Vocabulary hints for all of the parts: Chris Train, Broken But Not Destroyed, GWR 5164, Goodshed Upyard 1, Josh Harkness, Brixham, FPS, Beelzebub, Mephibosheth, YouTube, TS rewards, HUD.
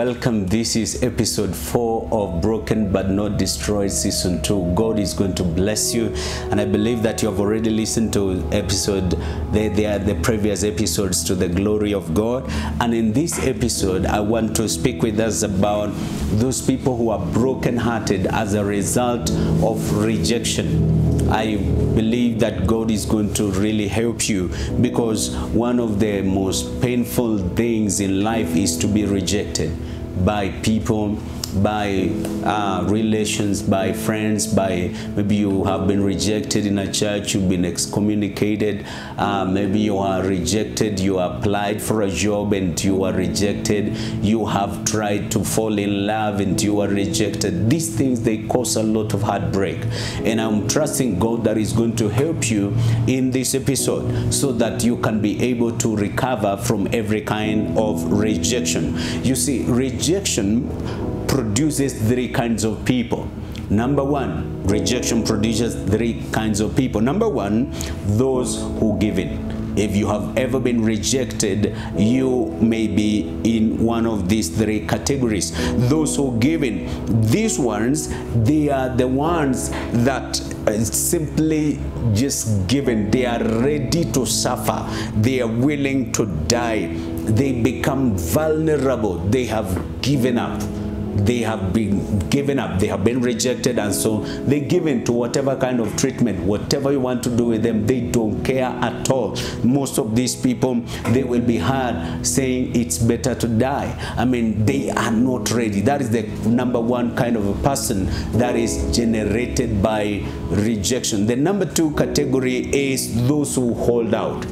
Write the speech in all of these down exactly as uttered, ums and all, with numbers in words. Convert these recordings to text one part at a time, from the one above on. and welcome. This is episode four of Broken But Not Destroyed season two. God is going to bless you, and I believe that you have already listened to episode they, they are the previous episodes to the glory of God. And in this episode I want to speak with us about those people who are broken-hearted as a result of rejection. I believe that God is going to really help you, because one of the most painful things in life is to be rejected by people, by uh, relations, by friends, by maybe you have been rejected in a church, you've been excommunicated, uh, maybe you are rejected, you applied for a job and you are rejected, you have tried to fall in love and you are rejected. These things, they cause a lot of heartbreak, and I'm trusting God that is going to help you in this episode so that you can be able to recover from every kind of rejection. You see, rejection produces three kinds of people. Number one, rejection produces three kinds of people. Number one, those who give in. If you have ever been rejected, you may be in one of these three categories. Those who give in, these ones, they are the ones that simply just give in. They are ready to suffer. They are willing to die. They become vulnerable. They have given up. They have been given up, they have been rejected, and so they give in to whatever kind of treatment, whatever you want to do with them. They don't care at all. Most of these people, they will be heard saying it's better to die. I mean, they are not ready. That is the number one kind of a person that is generated by rejection. The number two category is those who hold out.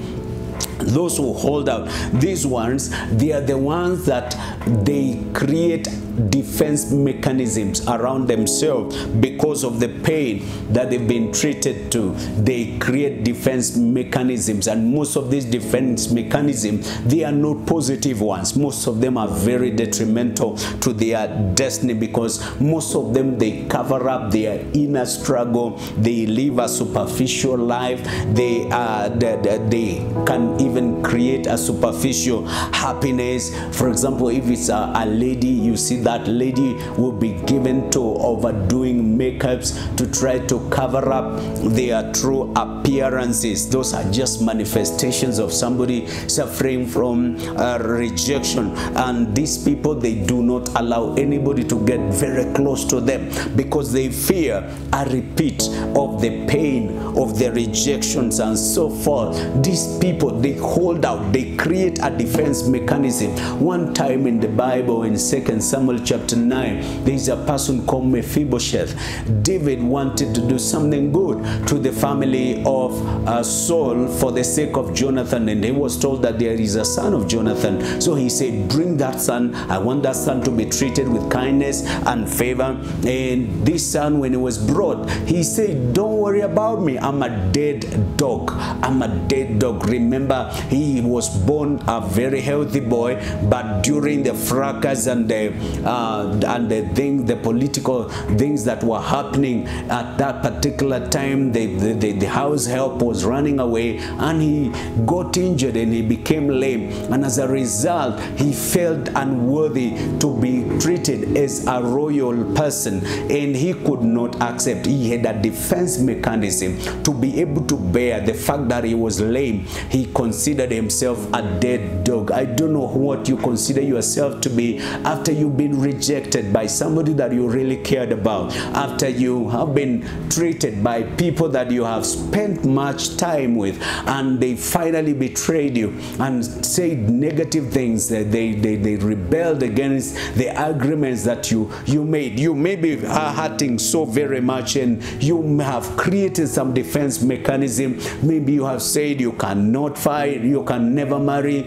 Those who hold out, these ones, they are the ones that they create defense mechanisms around themselves because of the pain that they've been treated to. They create defense mechanisms, and most of these defense mechanisms, they are not positive ones. Most of them are very detrimental to their destiny, because most of them, they cover up their inner struggle. They live a superficial life. They are they, they can even create a superficial happiness. For example, if it's a, a lady, you see that lady will be given to overdoing makeups to try to cover up their true appearances. Those are just manifestations of somebody suffering from uh, rejection. And these people, they do not allow anybody to get very close to them, because they fear a repeat of the pain of the rejections and so forth. These people, they hold out, they create a defense mechanism. One time in the Bible, in Second Samuel chapter nine, there is a person called Mephibosheth. David wanted to do something good to the family of uh, Saul for the sake of Jonathan, and he was told that there is a son of Jonathan. So he said, bring that son. I want that son to be treated with kindness and favor. And this son, when he was brought, he said, don't worry about me. I'm a dead dog. I'm a dead dog. Remember, he was born a very healthy boy, but during the fracas and the Uh, and the things, the political things that were happening at that particular time, the, the, the, the house help was running away, and he got injured and he became lame, and as a result he felt unworthy to be treated as a royal person, and he could not accept. He had a defense mechanism to be able to bear the fact that he was lame. He considered himself a dead dog. I don't know what you consider yourself to be after you've been rejected by somebody that you really cared about, after you have been treated by people that you have spent much time with, and they finally betrayed you and said negative things. They, they, they rebelled against the agreements that you, you made. You maybe are hurting so very much, and you have created some defense mechanism. Maybe you have said you cannot fight, you can never marry,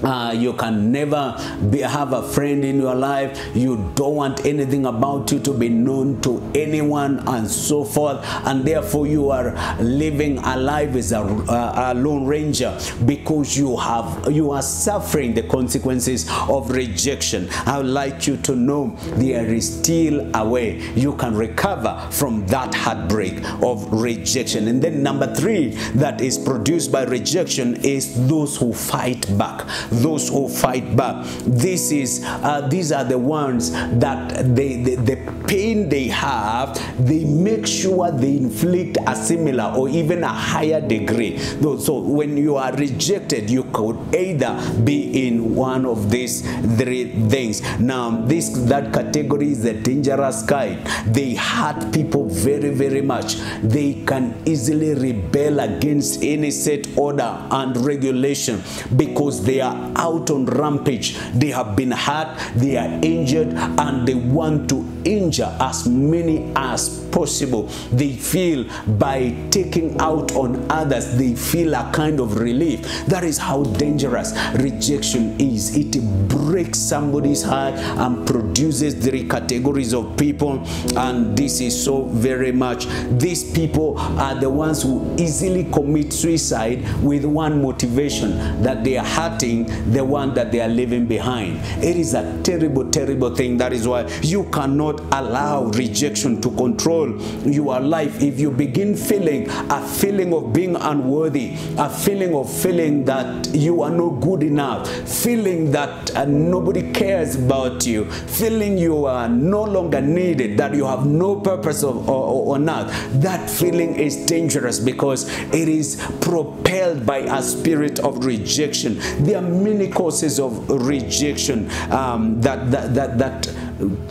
Uh, you can never be, have a friend in your life. You don't want anything about you to be known to anyone and so forth. And therefore you are living a life as a, uh, a lone ranger, because you have you are suffering the consequences of rejection. I would like you to know there is still a way you can recover from that heartbreak of rejection. And then number three that is produced by rejection is those who fight back. those who fight back. This is uh, these are the ones that they, they the pain they have, they make sure they inflict a similar or even a higher degree. So when you are rejected, you could either be in one of these three things. Now this that category is the dangerous kind. They hurt people very, very much. They can easily rebel against any set order and regulation because they are out on rampage. They have been hurt, they are injured, and they want to injure as many as possible. They feel by taking out on others, they feel a kind of relief. That is how dangerous rejection is. It breaks somebody's heart and produces three categories of people, and this is so very much. These people are the ones who easily commit suicide with one motivation, that they are hurting the one that they are leaving behind. It is a terrible, terrible thing. That is why you cannot allow rejection to control your life. If you begin feeling a feeling of being unworthy, a feeling of feeling that you are not good enough, feeling that uh, nobody cares about you, feeling you are no longer needed, that you have no purpose of, or, or not, that feeling is dangerous because it is propelled by a spirit of rejection. There are many causes of rejection um, that that that, that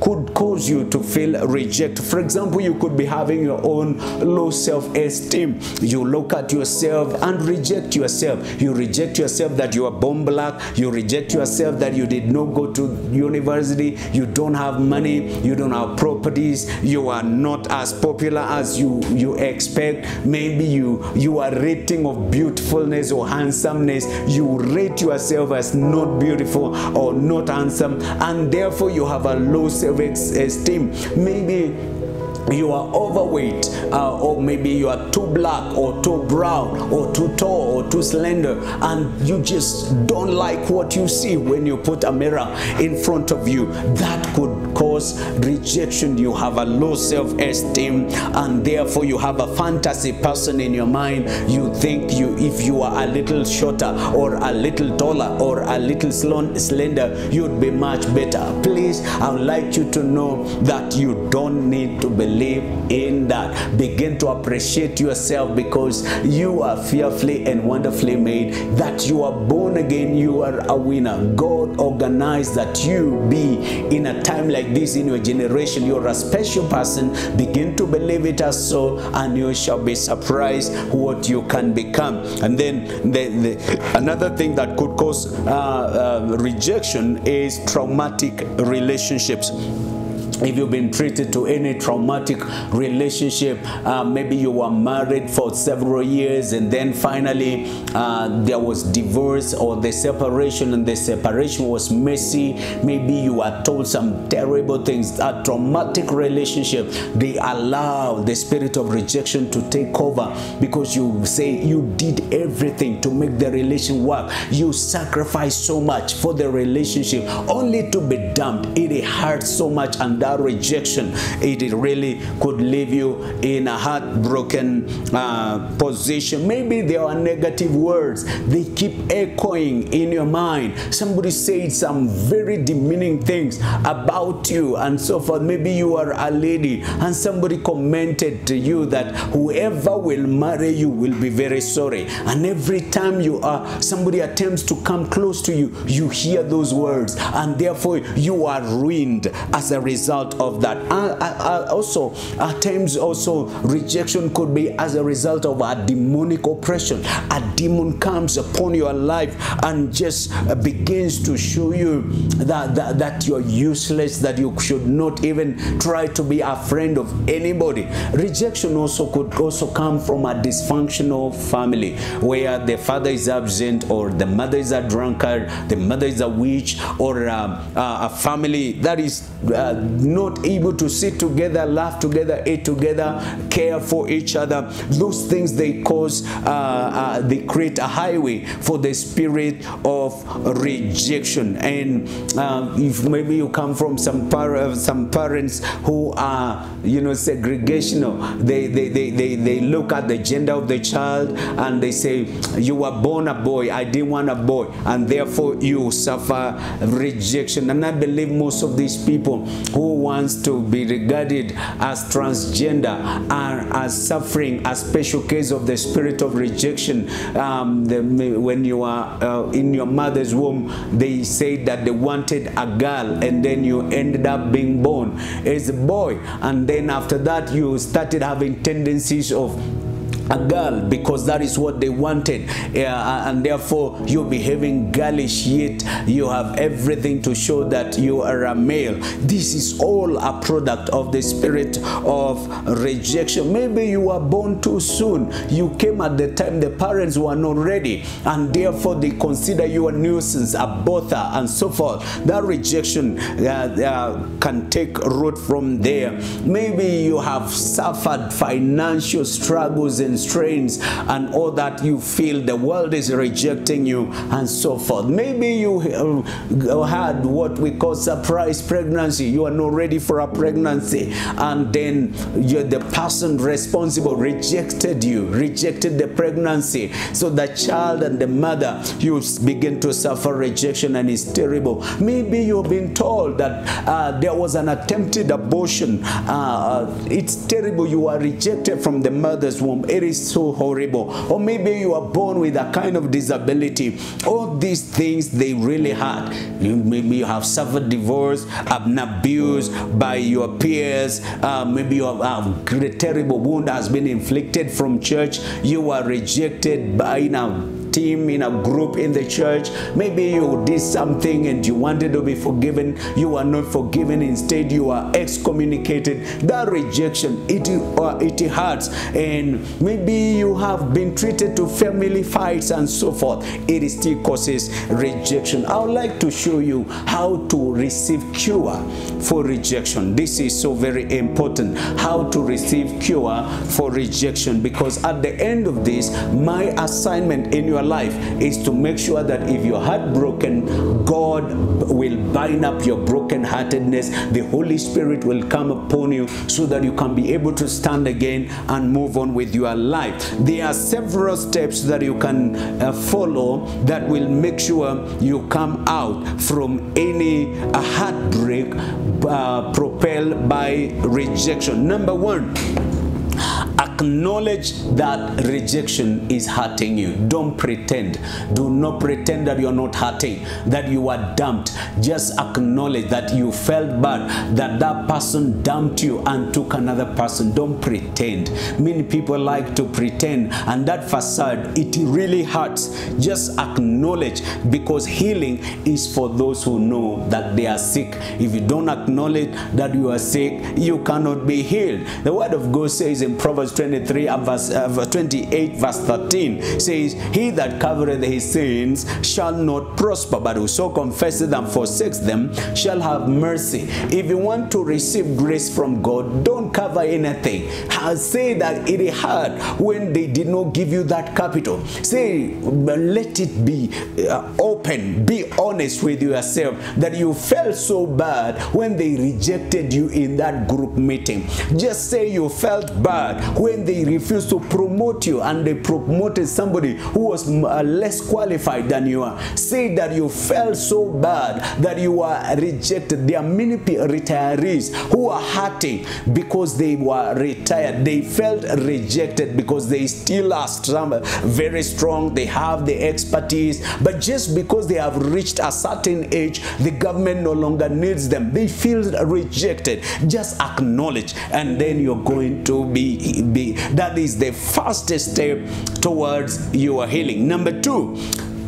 could cause you to feel rejected. For example, you could be having your own low self-esteem. You look at yourself and reject yourself. You reject yourself that you are born black. You reject yourself that you did not go to university. You don't have money. You don't have properties. You are not as popular as you, you expect. Maybe you, you are rating of beautifulness or handsomeness. You rate yourself as not beautiful or not handsome, and therefore you have a low self-esteem. Maybe you are overweight, uh, or maybe you are too black or too brown or too tall or too slender, and you just don't like what you see when you put a mirror in front of you. That could cause rejection. You have a low self-esteem, and therefore you have a fantasy person in your mind. You think you, if you are a little shorter or a little taller or a little slender, you'd be much better. Please, I would like you to know that you don't need to believe Live in that. Begin to appreciate yourself because you are fearfully and wonderfully made, that you are born again, you are a winner. God organized that you be in a time like this in your generation. You're a special person. Begin to believe it as so, and you shall be surprised what you can become. And then the, the, another thing that could cause uh, uh, rejection is traumatic relationships. If you've been treated to any traumatic relationship, uh, maybe you were married for several years and then finally uh, there was divorce or the separation, and the separation was messy. Maybe you were told some terrible things. A traumatic relationship, they allow the spirit of rejection to take over because you say you did everything to make the relation work. You sacrificed so much for the relationship only to be dumped. It hurts so much, and that rejection, it really could leave you in a heartbroken uh, position. Maybe there are negative words. They keep echoing in your mind. Somebody said some very demeaning things about you and so forth. Maybe you are a lady and somebody commented to you that whoever will marry you will be very sorry. And every time you are, somebody attempts to come close to you, you hear those words, and therefore you are ruined as a result of that. And also at times also rejection could be as a result of a demonic oppression. A demon comes upon your life and just begins to show you that, that, that you're useless, that you should not even try to be a friend of anybody. Rejection also could also come from a dysfunctional family where the father is absent, or the mother is a drunkard, the mother is a witch, or a, a family that is uh, not able to sit together, laugh together, eat together, care for each other. Those things they cause, uh, uh, they create a highway for the spirit of rejection. And uh, if maybe you come from some par some parents who are, you know, segregational, they they, they they they look at the gender of the child and they say, you were born a boy, I didn't want a boy, and therefore you suffer rejection. And I believe most of these people who wants to be regarded as transgender are, are suffering a special case of the spirit of rejection. Um, the, when you are uh, in your mother's womb, they said that they wanted a girl, and then you ended up being born as a boy, and then after that you started having tendencies of a girl because that is what they wanted, uh, and therefore you're behaving girlish, yet you have everything to show that you are a male. This is all a product of the spirit of rejection. Maybe you were born too soon, you came at the time the parents were not ready, and therefore they consider you a nuisance, a bother, and so forth. That rejection uh, uh, can take root from there. Maybe you have suffered financial struggles and strains, and all that, you feel the world is rejecting you, and so forth. Maybe you uh, had what we call surprise pregnancy. You are not ready for a pregnancy, and then you're the person responsible rejected you, rejected the pregnancy. So the child and the mother, you begin to suffer rejection, and it's terrible. Maybe you've been told that uh, there was an attempted abortion. Uh, it's terrible. You are rejected from the mother's womb. It is so horrible. Or maybe you are born with a kind of disability. All these things, they really hurt. Maybe you have suffered divorce, an abuse by your peers. Uh, maybe you have, uh, a terrible wound has been inflicted from church. You are rejected by now. Team, in a group in the church. Maybe you did something and you wanted to be forgiven. You are not forgiven. Instead, you are excommunicated. That rejection, it, uh, it hurts. And maybe you have been treated to family fights and so forth. It still causes rejection. I would like to show you how to receive cure for rejection. This is so very important. How to receive cure for rejection. Because at the end of this, my assignment in your life is to make sure that if your heart broken, God will bind up your brokenheartedness. The Holy Spirit will come upon you so that you can be able to stand again and move on with your life. There are several steps that you can uh, follow that will make sure you come out from any uh, heartbreak uh, propelled by rejection. Number one, acknowledge that rejection is hurting you. Don't pretend. Do not pretend that you're not hurting, that you are dumped. Just acknowledge that you felt bad, that that person dumped you and took another person. Don't pretend. Many people like to pretend, and that facade, it really hurts. Just acknowledge, because healing is for those who know that they are sick. If you don't acknowledge that you are sick, you cannot be healed. The Word of God says in Proverbs twenty-three, verse, uh, twenty-eight verse thirteen says, he that covereth his sins shall not prosper, but whoso confesseth and forsakes them shall have mercy. If you want to receive grace from God, don't cover anything. Say that it hurt when they did not give you that capital. Say, let it be uh, open. Be honest with yourself that you felt so bad when they rejected you in that group meeting. Just say you felt bad when they refused to promote you and they promoted somebody who was uh, less qualified than you are. Say that you felt so bad that you are rejected. There are many retirees who are hurting because they were retired. They felt rejected because they still are strong, very strong. They have the expertise, but just because they have reached a certain age, the government no longer needs them. They feel rejected. Just acknowledge, and then you're going to be, be that is the fastest step towards your healing. Number two,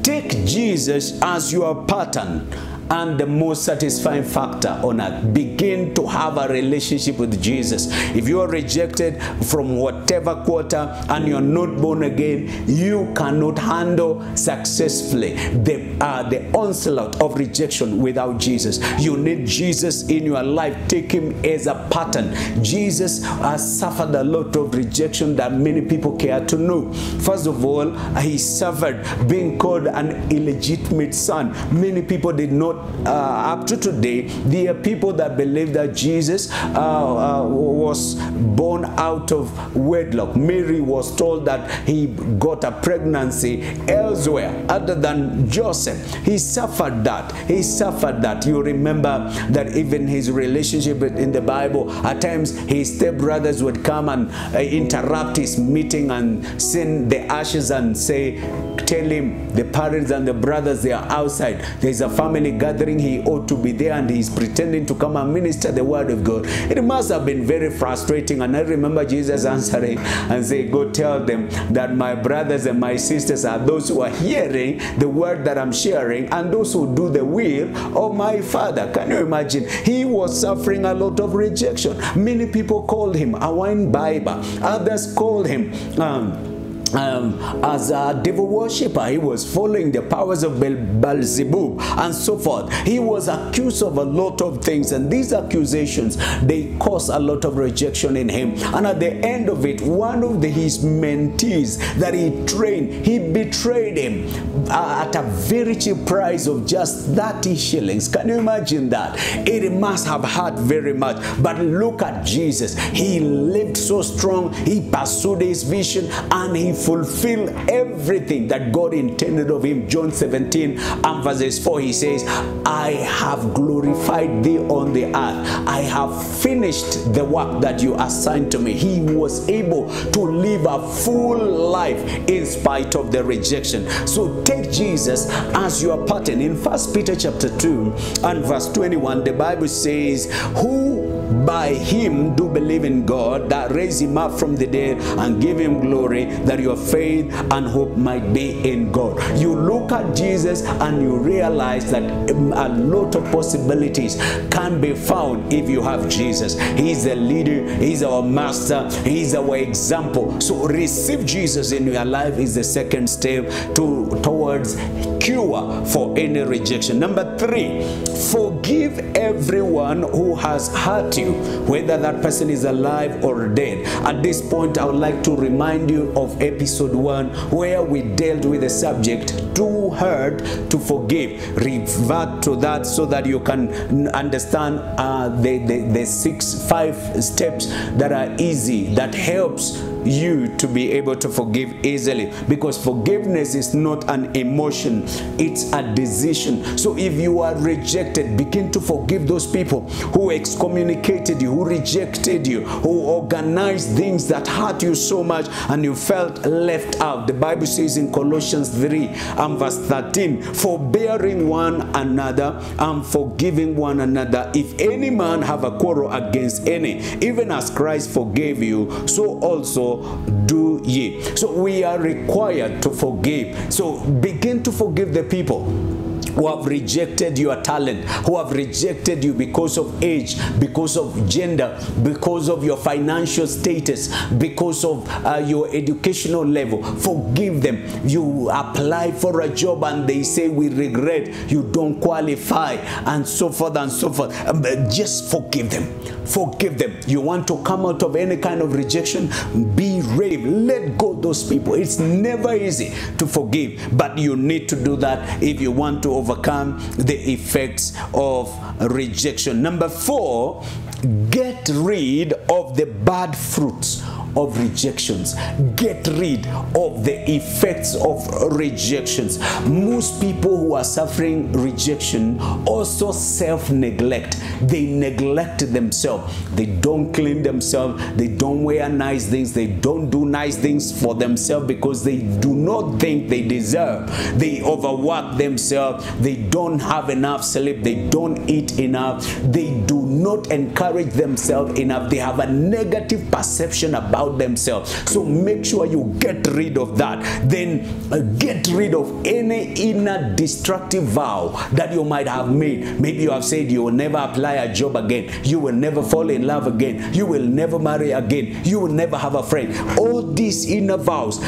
take Jesus as your pattern and the most satisfying factor on earth. Begin to have a relationship with Jesus. If you are rejected from whatever quarter and you're not born again, you cannot handle successfully the, uh, the onslaught of rejection without Jesus. You need Jesus in your life. Take him as a pattern. Jesus has suffered a lot of rejection that many people care to know. First of all, he suffered being called an illegitimate son. Many people did not, uh, up to today, there are people that believe that Jesus uh, uh, was born out of wedlock. Mary was told that he got a pregnancy elsewhere other than Joseph. He suffered that. He suffered that. You remember that even his relationship in the Bible, at times his stepbrothers would come and uh, interrupt his meeting and send the ashes and say, tell him the parents and the brothers, they are outside. There is a family gathering. He ought to be there and he's pretending to come and minister the word of God. It must have been very frustrating. And I remember Jesus answering and saying, go tell them that my brothers and my sisters are those who are hearing the word that I'm sharing and those who do the will of my Father. Can you imagine? He was suffering a lot of rejection. Many people called him a wine bibber. Others called him um, Um, as a devil worshiper. He was following the powers of Beelzebub and so forth. He was accused of a lot of things, and these accusations, they caused a lot of rejection in him. And at the end of it, one of the, his mentees that he trained, he betrayed him uh, at a very cheap price of just thirty shillings. Can you imagine that? It must have hurt very much. But look at Jesus. He lived so strong. He pursued his vision and he fulfill everything that God intended of him. John seventeen and verses four, he says, I have glorified thee on the earth. I have finished the work that you assigned to me. He was able to live a full life in spite of the rejection. So take Jesus as your pattern. In first Peter chapter two and verse twenty-one, the Bible says, who by him do believe in God, that raised him up from the dead and give him glory, that your faith and hope might be in God. You look at Jesus and you realize that a lot of possibilities can be found if you have Jesus. He's the leader. He's our master. He's our example. So receive Jesus in your life is the second step to towards cure for any rejection. Number three, forgive everyone who has hurt you, whether that person is alive or dead. At this point, I would like to remind you of episode one, where we dealt with the subject to hurt to forgive. Revert to that so that you can understand uh, the, the, the six five steps that are easy, that helps you to be able to forgive easily, because forgiveness is not an emotion, it's a decision. So if you are rejected, begin to forgive those people who excommunicated you, who rejected you, who organized things that hurt you so much and you felt left out. The Bible says in Colossians three and verse thirteen, forbearing one another and forgiving one another. If any man have a quarrel against any, even as Christ forgave you, so also do ye. So we are required to forgive. So begin to forgive the people who have rejected your talent, who have rejected you because of age, because of gender, because of your financial status, because of uh, your educational level. Forgive them. You apply for a job and they say, we regret, you don't qualify, and so forth and so forth. Just forgive them. Forgive them. You want to come out of any kind of rejection? Be brave. Let go those people. It's never easy to forgive, but you need to do that if you want to overcome the effects of rejection. Number four, get rid of the bad fruits of rejections. Get rid of the effects of rejections. Most people who are suffering rejection also self-neglect. They neglect themselves. They don't clean themselves. They don't wear nice things. They don't do nice things for themselves because they do not think they deserve. They overwork themselves. They don't have enough sleep. They don't eat enough. They do not encourage themselves enough. They have a negative perception about about themselves. So make sure you get rid of that. Then get rid of any inner destructive vow that you might have made. Maybe you have said you will never apply a job again. You will never fall in love again. You will never marry again. You will never have a friend. All these inner vows,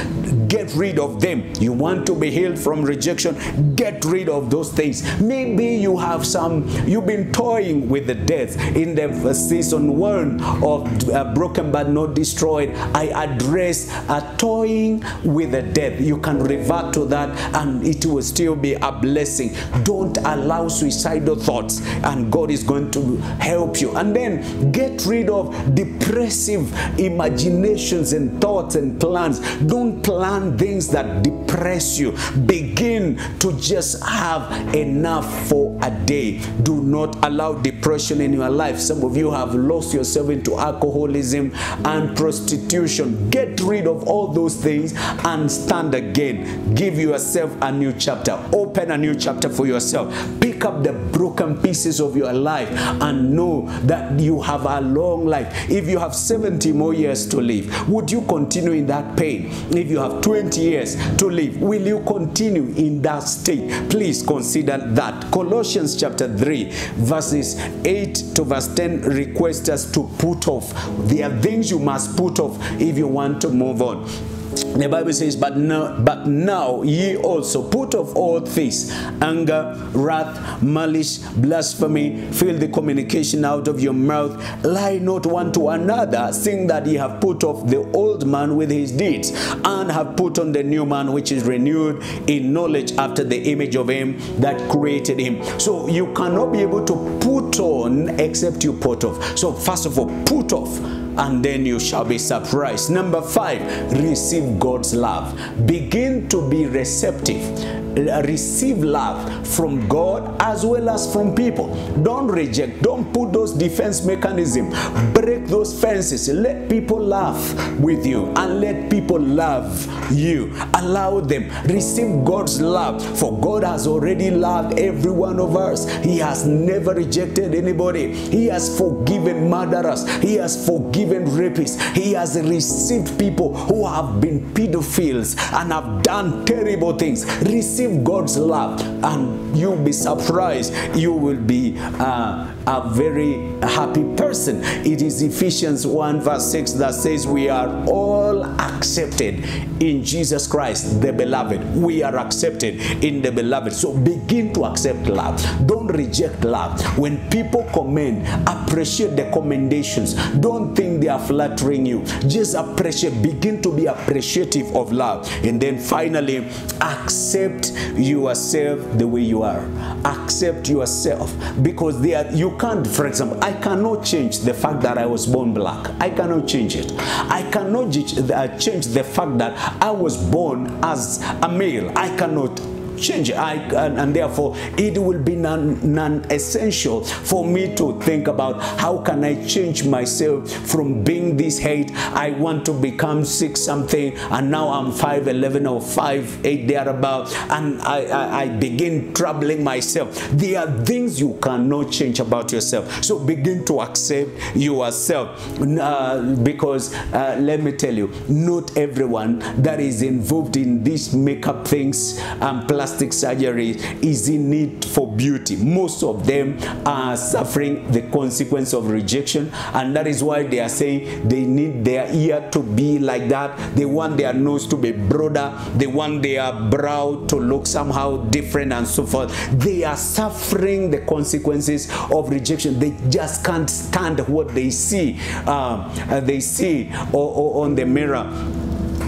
get rid of them. You want to be healed from rejection, get rid of those things. Maybe you have some, you've been toying with the death. In the season one of uh, Broken But Not Destroyed, I address a toying with the death. You can revert to that and it will still be a blessing. Don't allow suicidal thoughts and God is going to help you. And then get rid of depressive imaginations and thoughts and plans. Don't plan things that depress you. Begin to just have enough for a day. Do not allow depression in your life. Some of you have lost yourself into alcoholism and prostitution. Get rid of all those things and stand again. Give yourself a new chapter. Open a new chapter for yourself. Pick up the broken pieces of your life and know that you have a long life. If you have seventy more years to live, would you continue in that pain? If you have twenty years to live, will you continue in that state? Please consider that. Colossians chapter three, verses eight to verse ten requests us to put off. There are things you must put off if you want to move on. The Bible says, but now, but now ye also put off all things, anger, wrath, malice, blasphemy, filthy communication out of your mouth. Lie not one to another, seeing that ye have put off the old man with his deeds, and have put on the new man, which is renewed in knowledge after the image of him that created him. So you cannot be able to put on except you put off. So first of all, put off, and then you shall be surprised. Number five, receive God's love. Begin to be receptive. Receive love from God as well as from people. Don't reject. Don't put those defense mechanisms. Break those fences. Let people laugh with you and let people love you. Allow them. Receive God's love, for God has already loved every one of us. He has never rejected anybody. He has forgiven murderers. He has forgiven rapists. He has received people who have been pedophiles and have done terrible things. Receive God's love and you'll be surprised. You will be uh, a very happy person. It is Ephesians one verse six that says we are all accepted in Jesus Christ the beloved. We are accepted in the beloved. So begin to accept love. Don't reject love. When people commend, appreciate the commendations. Don't think they are flattering you. Just appreciate. Begin to be appreciative of love. And then finally, accept yourself the way you are. Accept yourself, because they are, you can't, for example, I cannot change the fact that I was born black. I cannot change it. I cannot change the fact that I was born as a male. I cannot change. I, and, and therefore it will be non-essential non for me to think about how can I change myself from being this height. I want to become six something and now I'm five eleven or five eight thereabout, and I, I, I begin troubling myself. There are things you cannot change about yourself. So begin to accept yourself, uh, because uh, let me tell you, not everyone that is involved in these makeup things and plastic plastic surgery is in need for beauty. Most of them are suffering the consequence of rejection, and that is why they are saying they need their ear to be like that. They want their nose to be broader. They want their brow to look somehow different and so forth. They are suffering the consequences of rejection. They just can't stand what they see, uh, they see or, or on the mirror.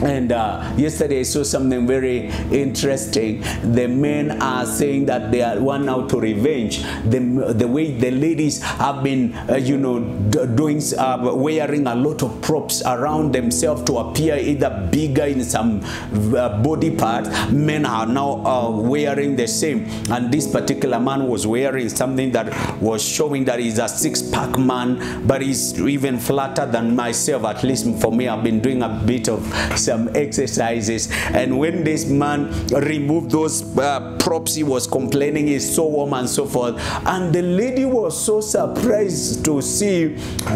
And uh, yesterday I saw something very interesting. The men are saying that they are one out to revenge. The, the way the ladies have been, uh, you know, doing, uh, wearing a lot of props around themselves to appear either bigger in some uh, body part. Men are now uh, wearing the same. And this particular man was wearing something that was showing that he's a six-pack man, but he's even flatter than myself. At least for me, I've been doing a bit of self some exercises. And when this man removed those uh, props, he was complaining it's so warm and so forth. And the lady was so surprised to see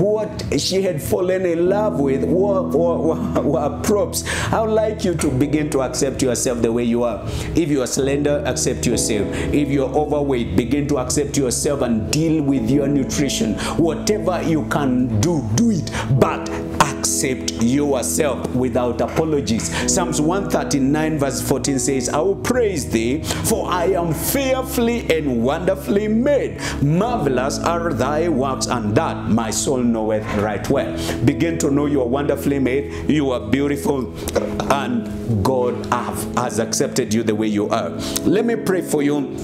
what she had fallen in love with were, were, were, were props. I would like you to begin to accept yourself the way you are. If you are slender, accept yourself. If you are overweight, begin to accept yourself and deal with your nutrition. Whatever you can do, do it, but accept yourself without apologies. Psalms one thirty-nine verse fourteen says, I will praise thee, for I am fearfully and wonderfully made. Marvelous are thy works, and that my soul knoweth right well. Begin to know you are wonderfully made, you are beautiful, and God has accepted you the way you are. Let me pray for you,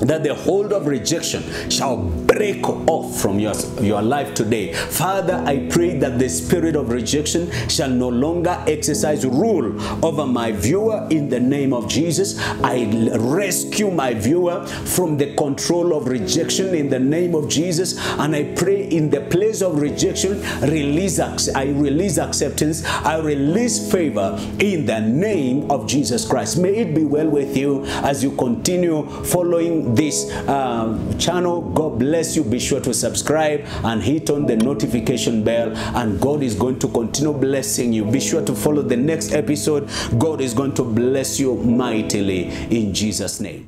that the hold of rejection shall break off from your, your life today. Father, I pray that the spirit of rejection shall no longer exercise rule over my viewer in the name of Jesus. I rescue my viewer from the control of rejection in the name of Jesus. And I pray in the place of rejection, release, I release acceptance, I release favor in the name of Jesus Christ. May it be well with you as you continue following this uh, channel. God bless you. Be sure to subscribe and hit on the notification bell, and God is going to continue blessing you. Be sure to follow the next episode. God is going to bless you mightily in Jesus' name.